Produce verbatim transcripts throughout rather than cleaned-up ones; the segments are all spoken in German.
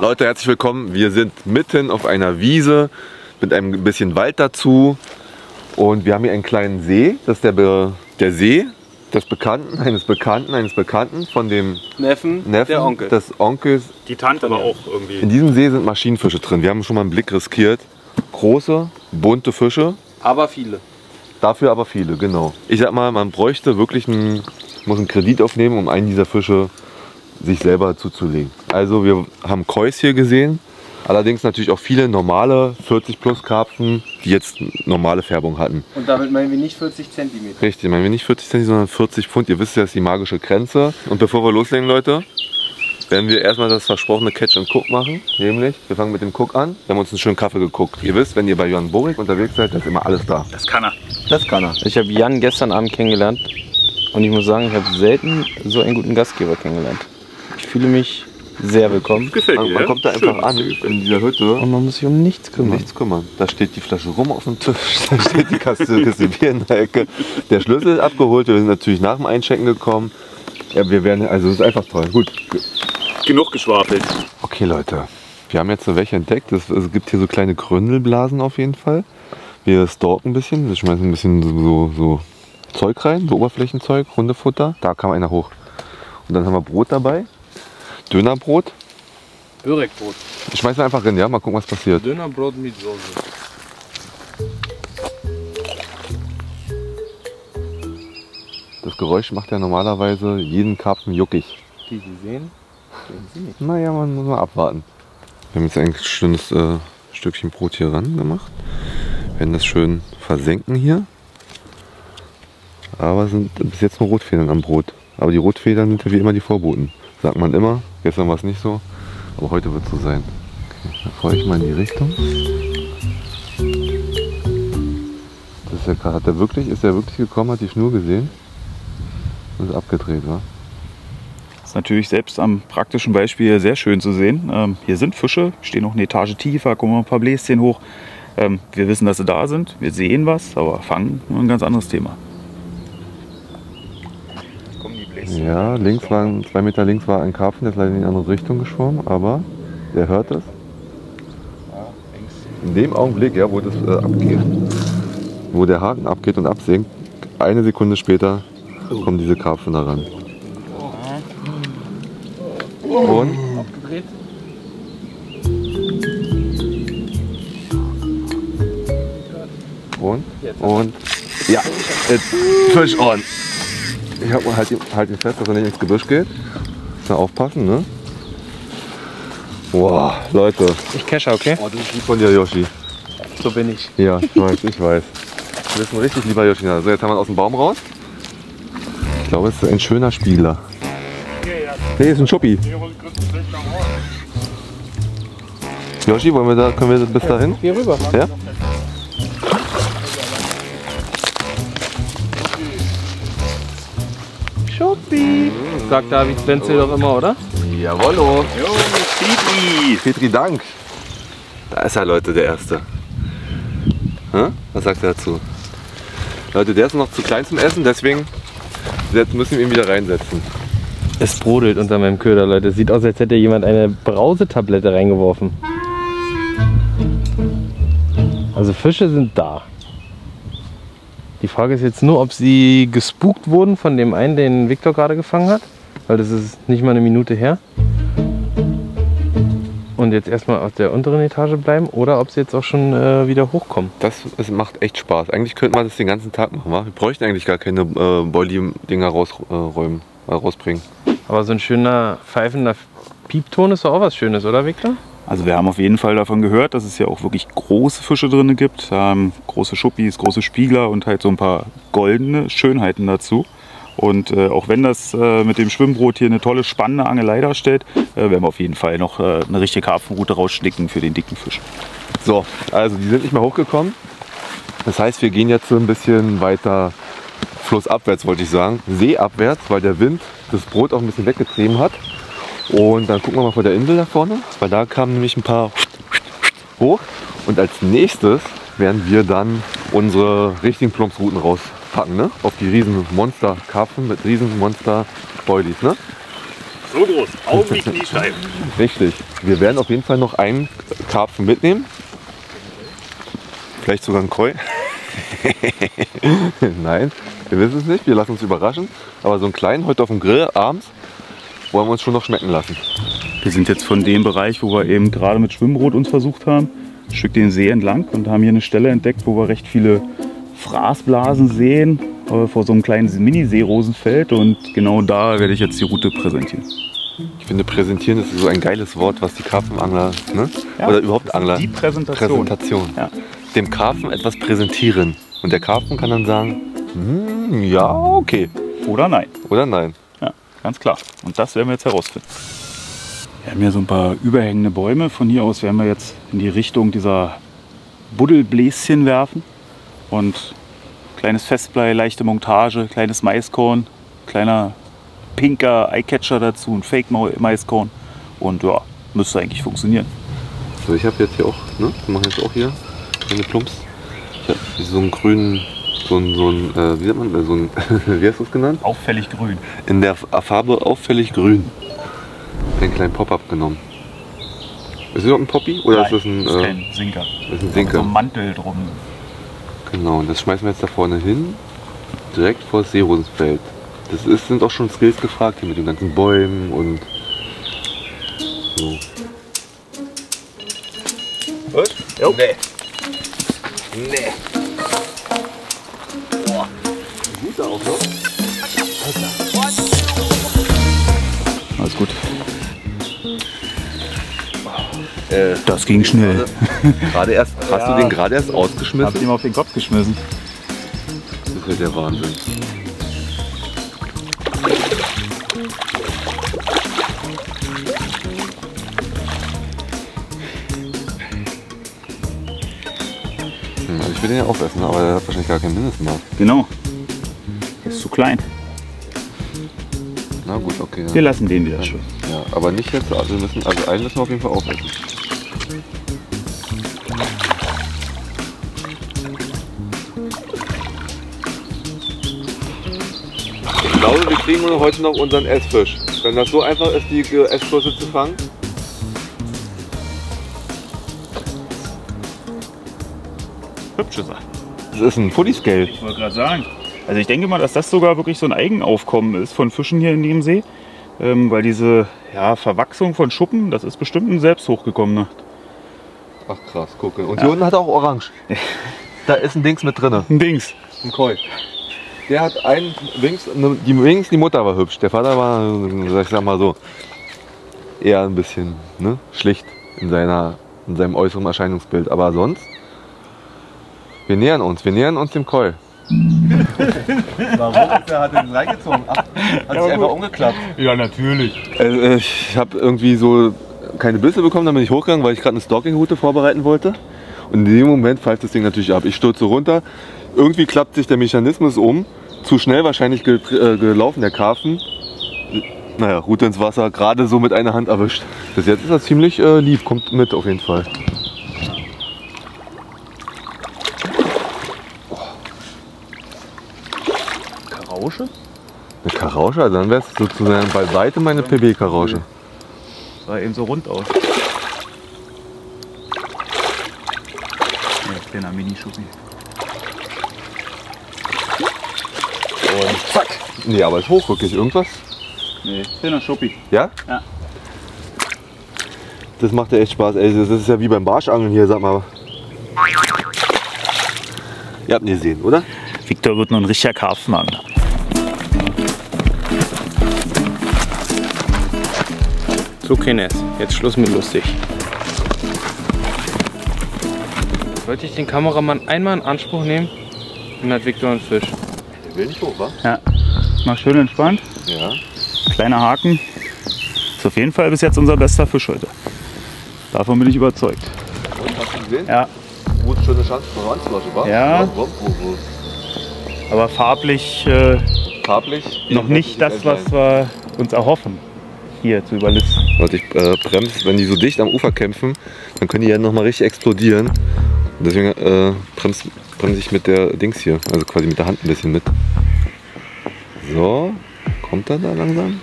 Leute, herzlich willkommen. Wir sind mitten auf einer Wiese mit einem bisschen Wald dazu. Und wir haben hier einen kleinen See. Das ist der, Be der See des Bekannten, eines Bekannten, eines Bekannten von dem Neffen, Neffen der Onkel. des Onkels. Die Tante aber auch irgendwie. In diesem See sind Maschinenfische drin. Wir haben schon mal einen Blick riskiert. Große, bunte Fische. Aber viele. Dafür aber viele, genau. Ich sag mal, man bräuchte wirklich einen, muss einen Kredit aufnehmen, um einen dieser Fische sich selber zuzulegen. Also wir haben Kois hier gesehen, allerdings natürlich auch viele normale vierzig plus Karpfen, die jetzt normale Färbung hatten. Und damit meinen wir nicht vierzig Zentimeter. Richtig, meinen wir nicht vierzig Zentimeter, sondern vierzig Pfund. Ihr wisst ja, das ist die magische Grenze. Und bevor wir loslegen, Leute, werden wir erstmal das versprochene Catch and Cook machen. Nämlich, wir fangen mit dem Cook an. Wir haben uns einen schönen Kaffee geguckt. Ihr wisst, wenn ihr bei Jan Borik unterwegs seid, da ist immer alles da. Das kann er. Das kann er. Ich habe Jan gestern Abend kennengelernt. Und ich muss sagen, ich habe selten so einen guten Gastgeber kennengelernt. Ich fühle mich sehr willkommen. Gefällt man, man kommt da einfach an in dieser Hütte und man muss sich um nichts kümmern. Um nichts kümmern. Da steht die Flasche Rum auf dem Tisch, da steht die Kaste, Kiste Bier in der Ecke. Der Schlüssel ist abgeholt, wir sind natürlich nach dem Einchecken gekommen. Ja, wir werden, also es ist einfach toll. Gut. Genug geschwafelt. Okay Leute, wir haben jetzt so welche entdeckt. Es, es gibt hier so kleine Gründelblasen auf jeden Fall. Wir stalken ein bisschen, wir schmeißen ein bisschen so, so Zeug rein, so Oberflächenzeug, Hundefutter. Da kam einer hoch. Und dann haben wir Brot dabei. Dönerbrot. Börekbrot. Ich schmeiße einfach rein, ja? Mal gucken, was passiert. Dönerbrot mit Soße. Das Geräusch macht ja normalerweise jeden Karpfen juckig. Die Sie sehen, sehen Sie nicht. Naja, man muss mal abwarten. Wir haben jetzt ein schönes äh, Stückchen Brot hier ran gemacht. Wir werden das schön versenken hier. Aber es sind bis jetzt nur Rotfedern am Brot. Aber die Rotfedern sind ja wie immer die Vorboten. Sagt man immer, gestern war es nicht so, aber heute wird es so sein. Okay, dann fahre ich mal in die Richtung. Das ist ja krass. Hat der wirklich, ist der wirklich gekommen, hat die Schnur gesehen und ist abgedreht, wa? Das ist natürlich selbst am praktischen Beispiel sehr schön zu sehen. Ähm, hier sind Fische, stehen noch eine Etage tiefer, kommen noch ein paar Bläschen hoch. Ähm, wir wissen, dass sie da sind, wir sehen was, aber fangen nur ein ganz anderes Thema. Ja, links waren, zwei Meter links war ein Karpfen, der ist leider in die andere Richtung geschwommen, aber der hört es. In dem Augenblick, ja, wo das äh, abgeht, wo der Haken abgeht und absinkt, eine Sekunde später kommen diese Karpfen da ran. Und? Und? Und? Ja, jetzt Fisch on! Ich hab, halt, halt ihn fest, dass er nicht ins Gebüsch geht. Muss ja aufpassen, ne? Wow, Leute. Ich cache, okay? Oh, das ist lieb von dir, Joschi. So bin ich. Ja, ich weiß, ich weiß. Du bist ein richtig lieber Joschi. So, jetzt haben wir ihn aus dem Baum raus. Ich glaube, es ist ein schöner Spieler. Ne, ist ein Schuppi. Joschi, wollen wir da, können wir bis dahin? Hier rüber. Ja? Schuppi! Sagt David Spenzel doch immer, oder? Jawollo! Jo, Petri! Petri, Dank! Da ist er, Leute, der Erste. Hm? Was sagt er dazu? Leute, der ist noch zu klein zum Essen, deswegen müssen wir ihn wieder reinsetzen. Es brodelt unter meinem Köder, Leute. Es sieht aus, als hätte jemand eine Brausetablette reingeworfen. Also Fische sind da. Die Frage ist jetzt nur, ob sie gespukt wurden von dem einen, den Viktor gerade gefangen hat. Weil das ist nicht mal eine Minute her. Und jetzt erstmal auf der unteren Etage bleiben oder ob sie jetzt auch schon äh, wieder hochkommen. Das, das macht echt Spaß. Eigentlich könnte man das den ganzen Tag machen. Wa? Wir bräuchten eigentlich gar keine äh, Boilie-Dinger rausräumen, äh, rausbringen. Aber so ein schöner pfeifender Piepton ist doch auch was Schönes, oder Viktor? Also wir haben auf jeden Fall davon gehört, dass es hier auch wirklich große Fische drin gibt. Ähm, große Schuppis, große Spiegler und halt so ein paar goldene Schönheiten dazu. Und äh, auch wenn das äh, mit dem Schwimmbrot hier eine tolle, spannende Angelei darstellt, äh, werden wir auf jeden Fall noch äh, eine richtige Karpfenroute rausschnicken für den dicken Fisch. So, also die sind nicht mehr hochgekommen. Das heißt, wir gehen jetzt so ein bisschen weiter flussabwärts, wollte ich sagen. Seeabwärts, weil der Wind das Brot auch ein bisschen weggetrieben hat. Und dann gucken wir mal vor der Insel da vorne, weil da kamen nämlich ein paar hoch. Und als nächstes werden wir dann unsere richtigen Plumpsrouten rauspacken, ne? Auf die riesen Monster-Karpfen mit riesen Monster-Boilies, ne? So groß, Augen wie Kniescheiben. Richtig. Wir werden auf jeden Fall noch einen Karpfen mitnehmen. Vielleicht sogar einen Koi. Nein, wir wissen es nicht, wir lassen uns überraschen. Aber so einen kleinen heute auf dem Grill abends wollen wir uns schon noch schmecken lassen. Wir sind jetzt von dem Bereich, wo wir eben gerade mit Schwimmboot uns versucht haben, ein Stück den See entlang und haben hier eine Stelle entdeckt, wo wir recht viele Fraßblasen sehen, vor so einem kleinen Mini-Seerosenfeld, und genau da werde ich jetzt die Route präsentieren. Ich finde, präsentieren ist so ein geiles Wort, was die Karpfenangler, ne? Ja, oder überhaupt Angler, die Präsentation. Präsentation. Ja. Dem Karpfen etwas präsentieren und der Karpfen kann dann sagen, hm, ja, okay. Oder nein. Oder nein. Ja, ganz klar. Und das werden wir jetzt herausfinden. Wir haben hier so ein paar überhängende Bäume. Von hier aus werden wir jetzt in die Richtung dieser Buddelbläschen werfen und kleines Festblei, leichte Montage, kleines Maiskorn, kleiner pinker Eyecatcher dazu, ein Fake-Maiskorn, und ja, müsste eigentlich funktionieren. Also ich habe jetzt hier auch, ne, wir machen jetzt auch hier eine Plumps. Ich habe so einen grünen, so einen, so einen äh, wie nennt man, so einen, wie hast du es genannt? Auffällig grün. In der Farbe auffällig grün. Den kleinen Pop-Up genommen. Ist das noch ein Poppy oder Nein, ist das ein, ist kein äh, Sinker? Ist ein Sinker. So ein Mantel drum. Genau, und das schmeißen wir jetzt da vorne hin, direkt vor das Seerosenfeld. Das ist, sind auch schon Skills gefragt hier mit den ganzen Bäumen und so. Was? Jo. Nee. Nee. Boah. Gut auch noch. Alter. Alles gut. Das ging schnell. Gerade erst, hast ja, du den gerade erst ausgeschmissen? Hab ich ihm auf den Kopf geschmissen. Das ist halt der Wahnsinn. Hm, also ich will den ja aufessen, aber der hat wahrscheinlich gar kein Mindestmaß. Genau. Der ist zu klein. Na gut, okay. Wir lassen den wieder schön. Ja, aber nicht jetzt, also wir müssen, also einen müssen wir auf jeden Fall aufessen. Ich glaube, wir kriegen heute noch unseren Essfisch. Wenn das so einfach ist, die Essfische zu fangen. Hübsche Sache. Das ist ein Pulliscale. Ich wollte gerade sagen. Also ich denke mal, dass das sogar wirklich so ein Eigenaufkommen ist von Fischen hier in dem See. Ähm, weil diese ja, Verwachsung von Schuppen, das ist bestimmt ein selbst hochgekommener. Ach krass, gucke. Und ja, hier unten hat er auch orange. Da ist ein Dings mit drin. Ein Dings. Ein Koi. Der hat einen Wings, die Wings, die Mutter war hübsch. Der Vater war, ich sag mal so, eher ein bisschen, ne, schlicht in, seiner, in seinem äußeren Erscheinungsbild. Aber sonst, wir nähern uns, wir nähern uns dem Koi. Warum ist der, hat den reingezogen? Ach, hat ja, sich einfach gut umgeklappt. Ja, natürlich. Äh, ich habe irgendwie so keine Bisse bekommen, dann bin ich hochgegangen, weil ich gerade eine Stalking-Route vorbereiten wollte. Und in dem Moment pfeift das Ding natürlich ab. Ich stürze runter. Irgendwie klappt sich der Mechanismus um. Zu schnell wahrscheinlich ge äh, gelaufen, der Karpfen. Naja, Route ins Wasser, gerade so mit einer Hand erwischt. Bis jetzt ist das ziemlich äh, lieb, kommt mit auf jeden Fall. Eine Karausche? Also dann wäre es sozusagen bei Weitem meine P B-Karausche. Sah eben so rund aus. Ja, kleiner Mini-Schuppi. Und zack! Nee, aber ist hoch wirklich. Irgendwas? Nee, kleiner Schuppi. Ja? Ja. Das macht ja echt Spaß. Ey, das ist ja wie beim Barschangeln hier, sag mal. Ihr habt ihn gesehen, oder? Viktor wird noch ein richtiger Karpfenangler. So Kines, jetzt Schluss mit lustig. Wollte ich den Kameramann einmal in Anspruch nehmen, dann hat Viktor einen Fisch. Der will nicht hoch, wa? Ja, mal schön entspannt. Ja. Kleiner Haken. Ist auf jeden Fall bis jetzt unser bester Fisch heute. Davon bin ich überzeugt. Und, hast du gesehen? Ja. Gut, schöne Chance von ranzulassen, wa? Ja. Aber farblich, äh, farblich noch nicht das, was wir uns erhoffen, hier zu überlisten. Warte, ich äh, bremse, wenn die so dicht am Ufer kämpfen, dann können die ja noch mal richtig explodieren. Deswegen äh, bremse, bremse ich mit der Dings hier, also quasi mit der Hand ein bisschen mit. So, kommt er da langsam?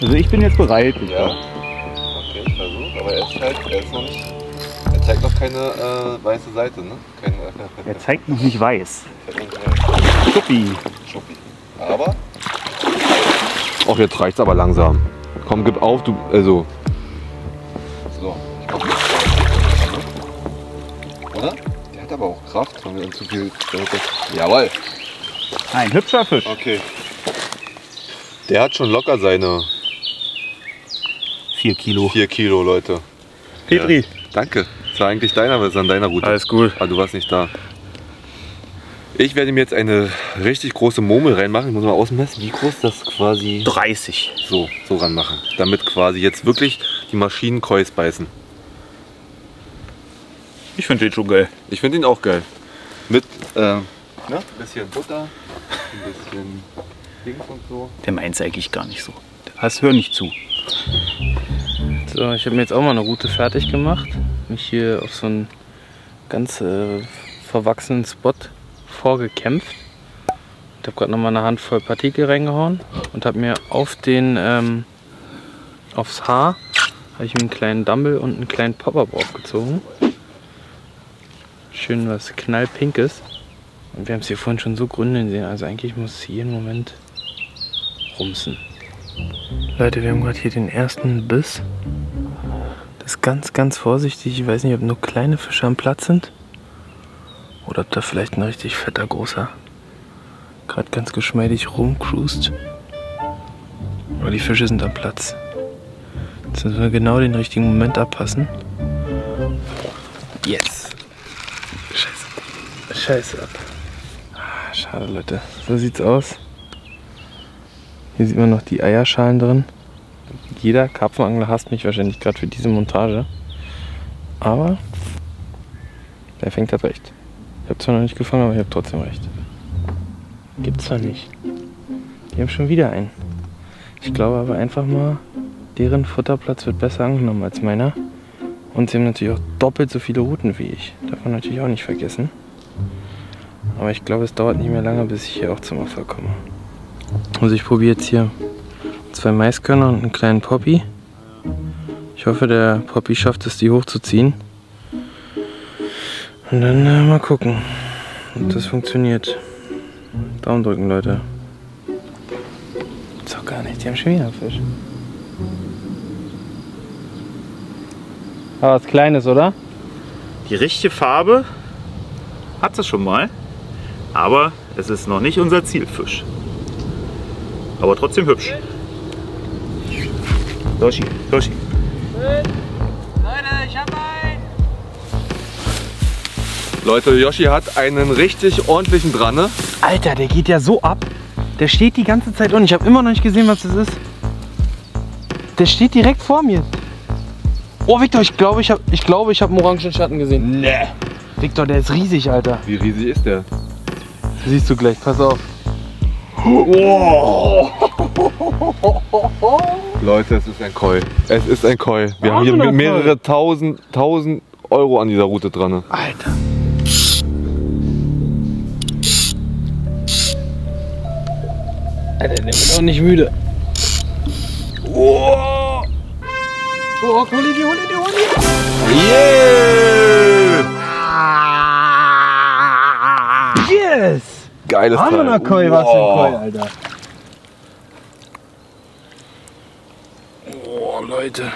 Also ich bin jetzt bereit. Ja. Okay, ich versuche. Aber er ist halt, er ist noch nicht. Er zeigt noch keine äh, weiße Seite, ne? Keine, er zeigt noch nicht weiß. Schuppi. Schuppi. Aber. Ach, jetzt reicht's aber langsam. Komm, gib auf, du. Also. So, ich komm nicht. Oder? Der hat aber auch Kraft, wenn wir uns zu viel. Jawohl. Ein hübscher Fisch. Okay. Der hat schon locker seine vier Kilo. vier Kilo, Leute. Petri. Ja, danke. Das war eigentlich deiner, aber es ist an deiner Route. Alles gut. Aber du warst nicht da. Ich werde mir jetzt eine richtig große Murmel reinmachen. Ich muss mal ausmessen, wie groß das quasi... dreißig. So, so ranmachen. Damit quasi jetzt wirklich die Maschinen Kois beißen. Ich finde den schon geil. Ich finde ihn auch geil. Mit äh, ne? ein bisschen Butter, ein bisschen... und so. Der meint's eigentlich gar nicht so. Das hör nicht zu. So, ich habe mir jetzt auch mal eine Route fertig gemacht. Mich hier auf so einen ganz äh, verwachsenen Spot vorgekämpft. Ich habe gerade noch mal eine Handvoll Partikel reingehauen und habe mir auf den ähm, aufs Haar habe ich mir einen kleinen Dumble und einen kleinen Pop-Up aufgezogen. Schön was knallpinkes. Und wir haben es hier vorhin schon so gründen sehen. Also eigentlich muss es jeden Moment rumsen. Leute, wir haben gerade hier den ersten Biss. Das ist ganz, ganz vorsichtig. Ich weiß nicht, ob nur kleine Fische am Platz sind. Oder ob da vielleicht ein richtig fetter, großer gerade ganz geschmeidig rumcruist. Aber die Fische sind am Platz. Jetzt müssen wir genau den richtigen Moment abpassen. Yes! Scheiße. Scheiße ab. Schade, Leute. So sieht's aus. Hier sieht man noch die Eierschalen drin. Jeder Karpfenangler hasst mich wahrscheinlich gerade für diese Montage. Aber der fängt halt recht. Ich habe zwar noch nicht gefangen, aber ich habe trotzdem recht. Gibt's zwar nicht. Die haben schon wieder einen. Ich glaube aber einfach mal, deren Futterplatz wird besser angenommen als meiner. Und sie haben natürlich auch doppelt so viele Routen wie ich. Darf man natürlich auch nicht vergessen. Aber ich glaube, es dauert nicht mehr lange, bis ich hier auch zum Erfolg komme. Also ich probiere jetzt hier zwei Maiskörner und einen kleinen Poppy. Ich hoffe, der Poppy schafft es, die hochzuziehen. Und dann äh, mal gucken, ob das funktioniert. Daumen drücken, Leute. Gibt's auch gar nicht, die haben schon wieder einen Fisch. Aber was Kleines, oder? Die richtige Farbe hat es schon mal. Aber es ist noch nicht unser Zielfisch. Aber trotzdem hübsch. Joschi, Joschi. Leute, ich hab einen! Leute, Joschi hat einen richtig ordentlichen Dranne. Alter, der geht ja so ab. Der steht die ganze Zeit und ich habe immer noch nicht gesehen, was das ist. Der steht direkt vor mir. Oh, Viktor, ich glaube, ich habe ich glaube, ich hab einen orangen Schatten gesehen. Nee. Viktor, der ist riesig, Alter. Wie riesig ist der? Siehst du gleich, pass auf. Oh. Leute, es ist ein Koi. Es ist ein Koi. Wir haben hier mehrere tausend, tausend Euro an dieser Route dran. Alter. Alter, der wird auch nicht müde. Oh, oh hol ihn, hol ihn, hol ihn. Yeah! Yes! Geiles Teil. Hammer Koi, was für ein Koi, Alter. Oh, Leute.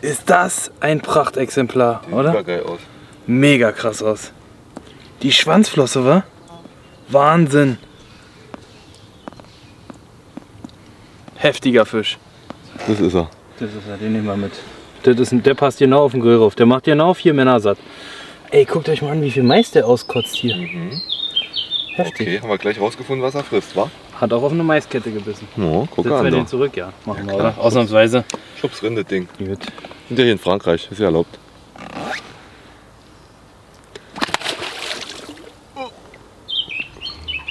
Ist das ein Prachtexemplar, oder? Sieht geil aus. Mega krass aus. Die Schwanzflosse, wa? Wahnsinn. Heftiger Fisch. Das ist er. Das ist er, den nehmen wir mit. Das ist ein, der passt genau auf den Grill rauf. Der macht genau vier Männer satt. Ey, guckt euch mal an, wie viel Mais der auskotzt hier. Mhm. Heftig. Okay, haben wir gleich rausgefunden, was er frisst, wa? Hat auch auf eine Maiskette gebissen. Oh, guck an. Setzen wir den zurück, ja. Machen ja, wir, oder? Ausnahmsweise. Schubs Rinde Ding. Gut. Sind ja hier in Frankreich, ist ja erlaubt.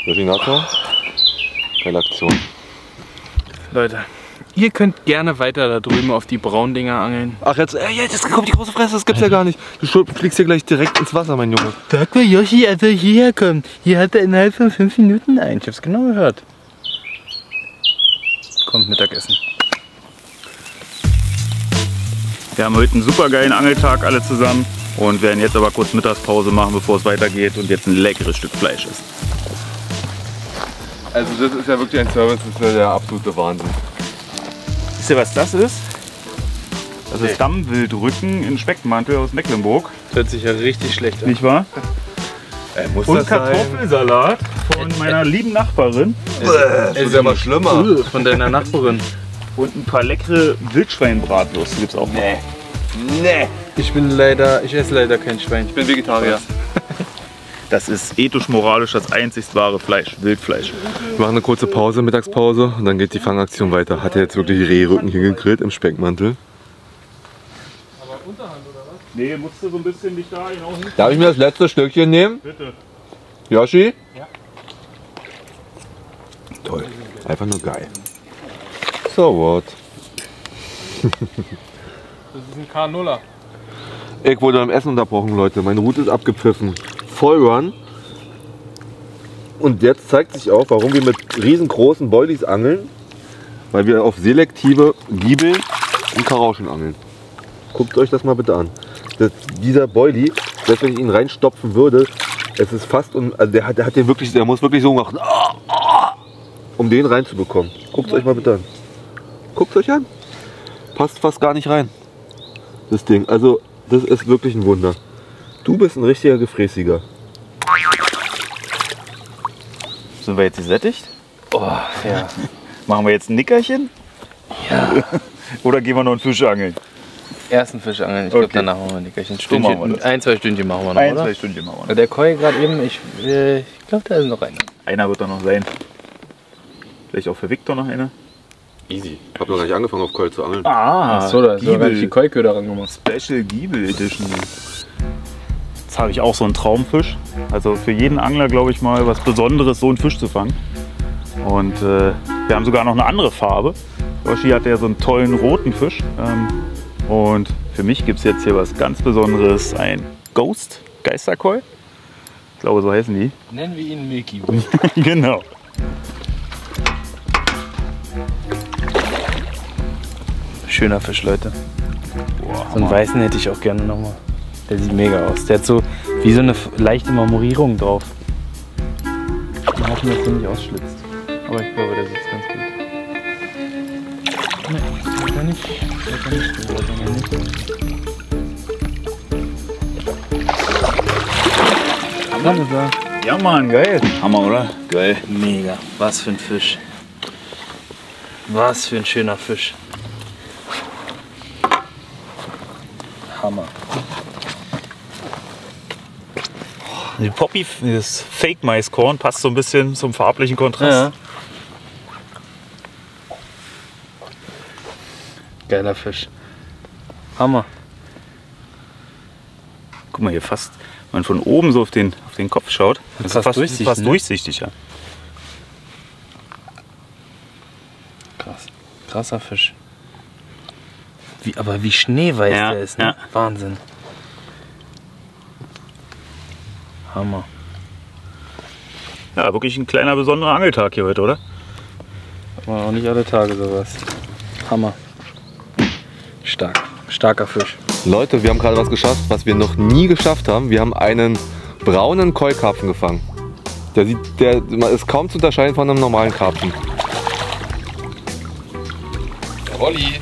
Reginato, geile Aktion. Leute, ihr könnt gerne weiter da drüben auf die Braundinger angeln. Ach jetzt, äh, jetzt kommt die große Fresse, das gibt's ja gar nicht. Du fliegst hier gleich direkt ins Wasser, mein Junge. Sag mal, Joschi, als er hierher kommt, hier hat er innerhalb von fünf Minuten ein. Ich hab's genau gehört. kommt Mittagessen. Wir haben heute einen super geilen Angeltag alle zusammen und werden jetzt aber kurz Mittagspause machen, bevor es weitergeht und jetzt ein leckeres Stück Fleisch essen. Also das ist ja wirklich ein Service, das ist ja der absolute Wahnsinn. Wisst ihr, was das ist? Das nee. ist Dammwildrücken in Speckmantel aus Mecklenburg. Das hört sich ja richtig schlecht an. Nicht wahr? Ey, muss und das Kartoffelsalat sein? Von meiner lieben Nachbarin. Das ist aber schlimmer. Von deiner Nachbarin. Und ein paar leckere Wildschweinbratwürste gibt's auch. Nee. Nee. Ich bin leider, ich esse leider kein Schwein. Ich bin Vegetarier. Das ist ethisch-moralisch das einzig wahre Fleisch, Wildfleisch. Wir machen eine kurze Pause, Mittagspause, und dann geht die Fangaktion weiter. Hat er jetzt wirklich Rehrücken hier gegrillt im Speckmantel? Aber Unterhand oder was? Nee, musst du so ein bisschen dich da genau hin. Darf ich mir das letzte Stückchen nehmen? Bitte. Joschi? Ja. Toll. Einfach nur geil. So what? Das ist ein K null. Ich wurde beim Essen unterbrochen, Leute. Meine Route ist abgepfiffen. Vollrun. Und jetzt zeigt sich auch, warum wir mit riesengroßen Boilies angeln, weil wir auf selektive Giebel und Karauschen angeln. Guckt euch das mal bitte an. Das, dieser Boilie, selbst wenn ich ihn reinstopfen würde, es ist fast un, also der, hat, der, hat den wirklich, der muss wirklich so machen, um den reinzubekommen. Guckt es euch mal bitte an. Guckt es euch an. Passt fast gar nicht rein. Das Ding, also das ist wirklich ein Wunder. Du bist ein richtiger Gefräßiger. Sind wir jetzt gesättigt? Oh, ja. Machen wir jetzt ein Nickerchen? Ja. Oder gehen wir noch einen Fisch angeln? Erst einen Fisch angeln. Ich okay. glaube, danach machen wir ein Nickerchen. Stündchen, machen wir ein, zwei Stündchen machen wir noch, ein, oder? Ein, zwei Stündchen machen wir noch. Der Koi gerade eben, ich, ich glaube, da ist noch einer. Einer wird da noch sein. Vielleicht auch für Viktor noch einer. Easy. Ich habe noch gar nicht angefangen, auf Koi zu angeln. Ah, Ach so, da habe ich die Koi-Köder ran gemacht. Special Giebel Edition. Jetzt habe ich auch so einen Traumfisch. Also für jeden Angler, glaube ich mal, was Besonderes, so einen Fisch zu fangen. Und äh, wir haben sogar noch eine andere Farbe. Joschi hat ja so einen tollen roten Fisch. Ähm, und für mich gibt es jetzt hier was ganz Besonderes. Ein Ghost, Geisterkoi. Ich glaube, so heißen die. Nennen wir ihn Milky Way. Genau. Schöner Fisch, Leute. Boah, so einen weißen hätte ich auch gerne nochmal. Der sieht mega aus. Der hat so wie so eine leichte Marmorierung drauf. Man hat ihn jetzt so nicht ausschlitzt. Aber ich glaube, der sitzt ganz gut. Nein, das ist er nicht. Das ist er nicht. Das ist er nicht. Hammer, ist er. Ja, Mann, geil. Hammer, oder? Geil. Mega. Was für ein Fisch. Was für ein schöner Fisch. Hammer. Die Poppy, das Fake-Maiskorn passt so ein bisschen zum farblichen Kontrast. Ja. Geiler Fisch. Hammer. Guck mal hier fast, wenn man von oben so auf den, auf den Kopf schaut, das ist fast durchsichtig. Fast durchsichtig, ja. Krass. Krasser Fisch. Wie, aber wie schneeweiß ja, der ist, ne? Ja. Wahnsinn. Hammer. Ja, wirklich ein kleiner, besonderer Angeltag hier heute, oder? Hat man auch nicht alle Tage sowas. Hammer. Stark. Starker Fisch. Leute, wir haben gerade was geschafft, was wir noch nie geschafft haben. Wir haben einen braunen Koi-Karpfen gefangen. Der, sieht, der ist kaum zu unterscheiden von einem normalen Karpfen. Rolli.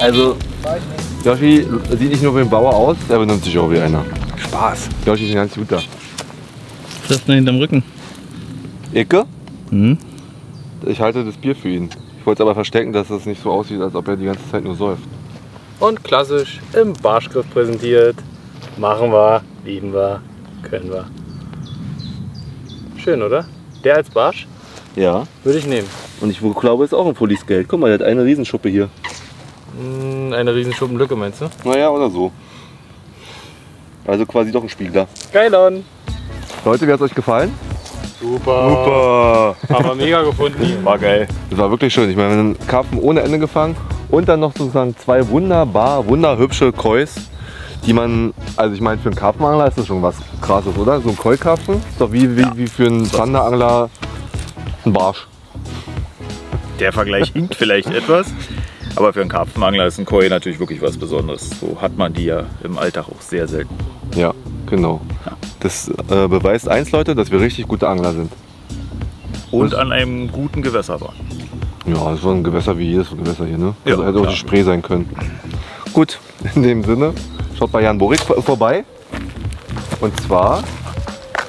Also, Joschi sieht nicht nur wie ein Bauer aus, er benimmt sich auch wie einer. Spaß. Joschi ist ein ganz guter. Was hast du denn hinterm Rücken? Ecke? Mhm. Ich halte das Bier für ihn. Ich wollte es aber verstecken, dass es nicht so aussieht, als ob er die ganze Zeit nur säuft. Und klassisch im Barschgriff präsentiert. Machen wir, lieben wir, können wir. Schön, oder? Der als Barsch? Ja. Würde ich nehmen. Und ich glaube, es ist auch ein volles Geld. Guck mal, der hat eine Riesenschuppe hier. Eine Riesenschuppenlücke, meinst du? Naja, oder so. Also quasi doch ein Spiegler. Geil an! Leute, wie hat es euch gefallen? Super! Super! Haben wir mega gefunden. War geil. Das war wirklich schön. Ich meine, wir haben einen Karpfen ohne Ende gefangen und dann noch sozusagen zwei wunderbar, wunderhübsche Kois, die man, also ich meine, für einen Karpfenangler ist das schon was Krasses, oder? So ein Keukarpfen ist doch wie, wie, ja. wie für einen Zanderangler ein Barsch. Der Vergleich hinkt vielleicht etwas, aber für einen Karpfenangler ist ein Koi natürlich wirklich was Besonderes. So hat man die ja im Alltag auch sehr selten. Ja, genau. Ja. Das äh, beweist eins, Leute, dass wir richtig gute Angler sind. Und was? An einem guten Gewässer war. Ja, das war ein Gewässer wie jedes Gewässer hier, ne? Also ja, hätte auch die Spree sein können. Gut, in dem Sinne, schaut bei Jan Borik vorbei. Und zwar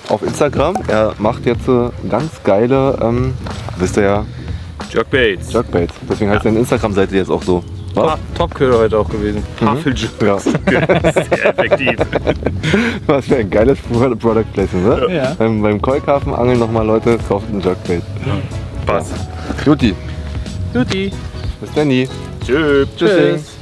auf Instagram. Er macht jetzt ganz geile, ähm, wisst ihr ja, Jerkbaits. Jerkbaits. Deswegen heißt ja. Deine Instagram-Seite jetzt auch so. Ah, Top-Köder heute auch gewesen. Tafeljerks. Mhm. Ja. Sehr effektiv. Was für ein geiles Product Placement, ne? Ja. Ja. Beim, beim Koi-Karpfenangeln nochmal, Leute, kauft ein Jerkbait. Ja. Passt. Ja. Juti. Juti. Bis dann. Tschüss. Tschüss.